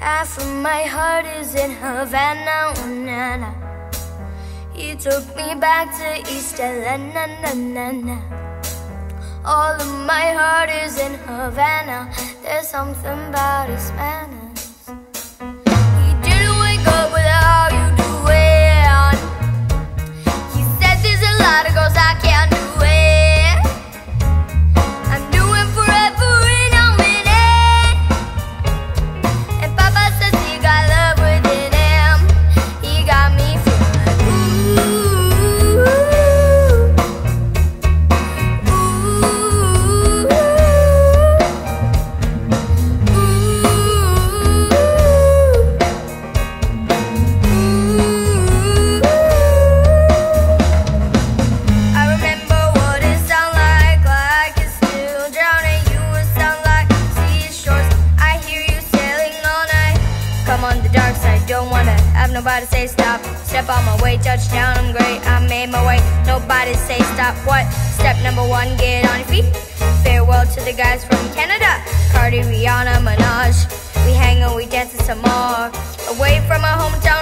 Half of my heart is in Havana, oh, na, na. You took me back to East LA, na, na, na, na. All of my heart is in Havana. There's something about his manners. He didn't wake up without you to it on. He said there's a lot of girls I can't do it. I'm doing forever in a minute. And Papa says he got love within him. He got me feeling nobody say stop, step on my way, touchdown, I'm great, I made my way, nobody say stop, what? Step number one, get on your feet, farewell to the guys from Canada, Cardi, Rihanna, Minaj, we hang and we dance some more, away from our hometown.